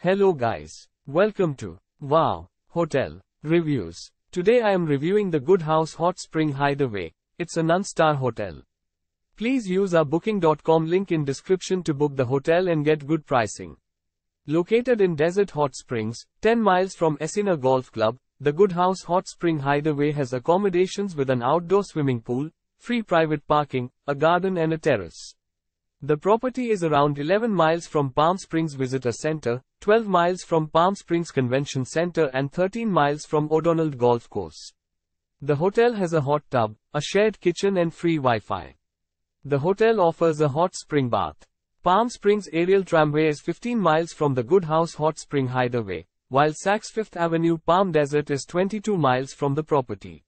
Hello guys, welcome to Wow Hotel Reviews. Today I am reviewing the Good House Hot Spring Hideaway. It's a non-star hotel. Please use our booking.com link in description to book the hotel and get good pricing. Located in Desert Hot Springs, 10 miles from Escena Golf Club, the Good House Hot Spring Hideaway has accommodations with an outdoor swimming pool, free private parking, a garden and a terrace. The property is around 11 miles from Palm Springs Visitor Center, 12 miles from Palm Springs Convention Center and 13 miles from O'Donnell Golf Course. The hotel has a hot tub, a shared kitchen and free Wi-Fi. The hotel offers a hot spring bath. Palm Springs Aerial Tramway is 15 miles from the Good House Hot Spring Hideaway, while Saks Fifth Avenue Palm Desert is 22 miles from the property.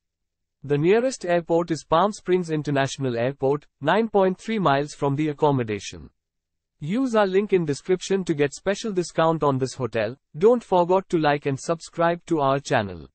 The nearest airport is Palm Springs International Airport, 9.3 miles from the accommodation. Use our link in description to get special discount on this hotel. Don't forget to like and subscribe to our channel.